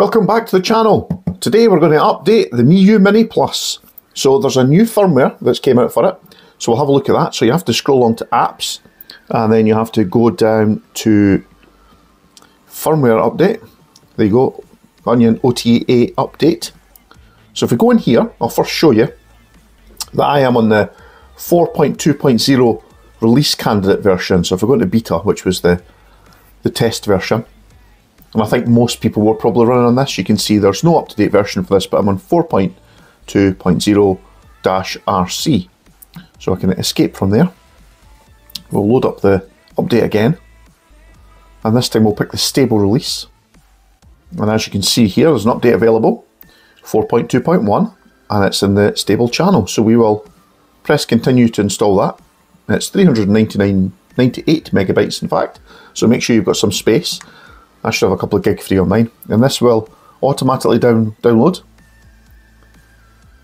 Welcome back to the channel. Today we're going to update the Miyoo Mini Plus. So there's a new firmware that's came out for it. So we'll have a look at that. So you have to scroll on to apps and then you have to go down to firmware update. There you go, Onion OTA update. So if we go in here, I'll first show you that I am on the 4.2.0 release candidate version. So if we go into beta, which was the test version, and I think most people were probably running on this. You can see there's no up-to-date version for this, but I'm on 4.2.0-RC. So I can escape from there. We'll load up the update again. And this time we'll pick the stable release. And as you can see here, there's an update available, 4.2.1, and it's in the stable channel. So we will press continue to install that. And it's 398 megabytes, in fact. So make sure you've got some space. I should have a couple of gig free on mine, and this will automatically download.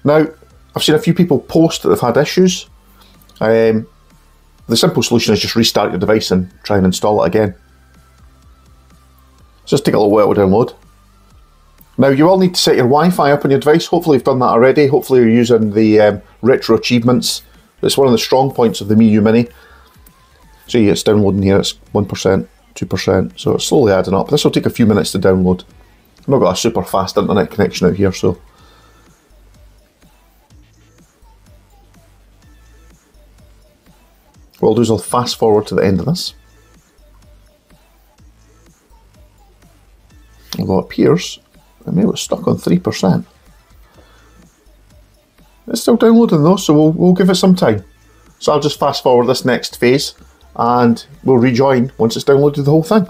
Now, I've seen a few people post that they've had issues. The simple solution is just restart your device and try and install it again. Just take a little while to download. Now, you will need to set your Wi-Fi up on your device. Hopefully you've done that already. Hopefully you're using the Retro Achievements. It's one of the strong points of the Miyoo Mini. See, it's downloading here, it's 1%. 2%, so it's slowly adding up. This will take a few minutes to download. I've not got a super fast internet connection out here, so. What I'll do is I'll fast forward to the end of this. Although it appears, I mean, it was stuck on 3%. It's still downloading though, so we'll give it some time. So I'll just fast forward this next phase, and we'll rejoin once it's downloaded the whole thing.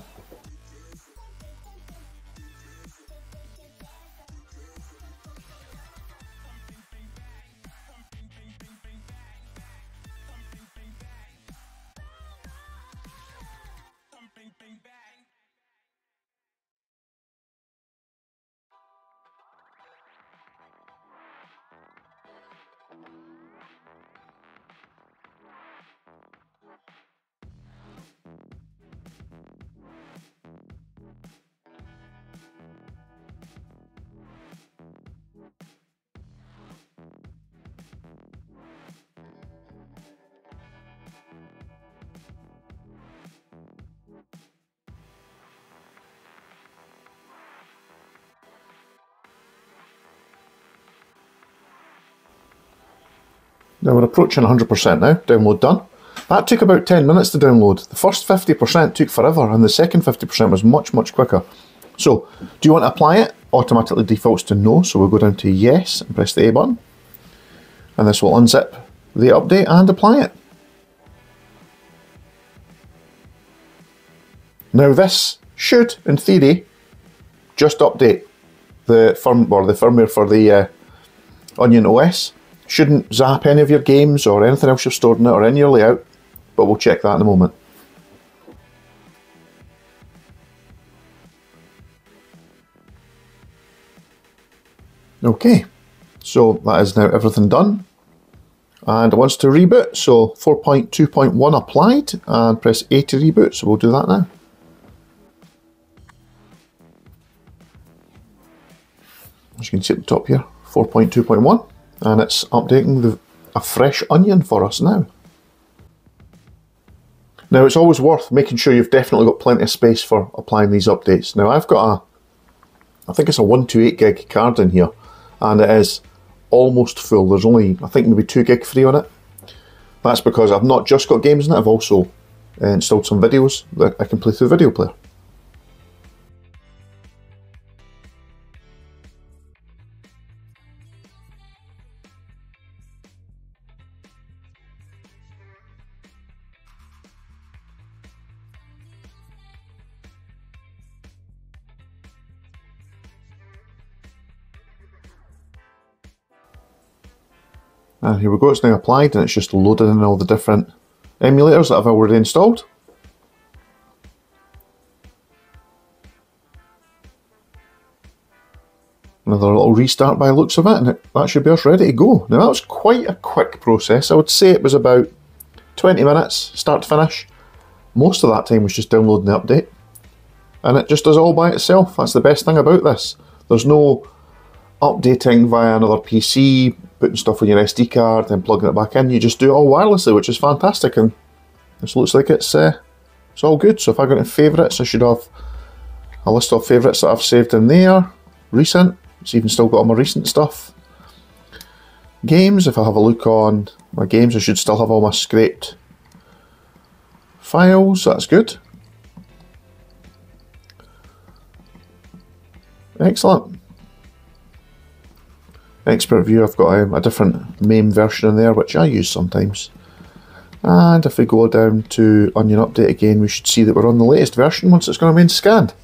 Now we're approaching 100% now, download done. That took about 10 minutes to download. The first 50% took forever and the second 50% was much, much quicker. So, do you want to apply it? Automatically defaults to no, so we'll go down to yes and press the A button. And this will unzip the update and apply it. Now this should, in theory, just update the firmware for the Onion OS. Shouldn't zap any of your games or anything else you've stored in it or any of your layout, but we'll check that in a moment. Okay, so that is now everything done. And it wants to reboot, so 4.2.1 applied, and press A to reboot, so we'll do that now. As you can see at the top here, 4.2.1. And it's updating a fresh Onion for us now. Now it's always worth making sure you've definitely got plenty of space for applying these updates. Now I've got I think it's a 128 gig card in here, and it is almost full. There's only, I think, maybe 2 gig free on it. That's because I've not just got games in it, I've also installed some videos that I can play through video player. And here we go, it's now applied and it's just loaded in all the different emulators that I've already installed. Another little restart by the looks of it, and that should be us ready to go. Now that was quite a quick process. I would say it was about 20 minutes, start to finish. Most of that time was just downloading the update. And it just does all by itself. That's the best thing about this. There's no updating via another PC, putting stuff on your SD card and plugging it back in. You just do it all wirelessly, which is fantastic, and this looks like it's all good. So if I go into favourites, I should have a list of favourites that I've saved in there. Recent, it's even still got all my recent stuff. Games, if I have a look on my games, I should still have all my scraped files, so that's good. Excellent. Expert view, I've got a different MAME version in there, which I use sometimes. And if we go down to Onion Update again, we should see that we're on the latest version once it's gone and been scanned.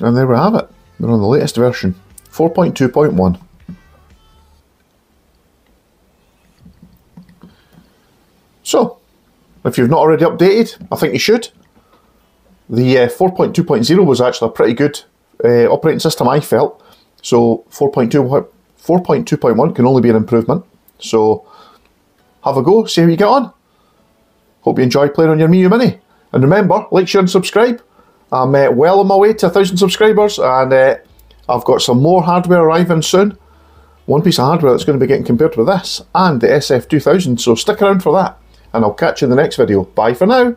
And there we have it. We're on the latest version, 4.2.1. So, if you've not already updated, I think you should. The 4.2.0 was actually a pretty good operating system, I felt. So 4.2.1 can only be an improvement. So have a go, see how you get on. Hope you enjoy playing on your Miyoo Mini. And remember, like, share and subscribe. I'm well on my way to 1,000 subscribers, and I've got some more hardware arriving soon. One piece of hardware that's going to be getting compared with this and the SF2000, so stick around for that. And I'll catch you in the next video. Bye for now.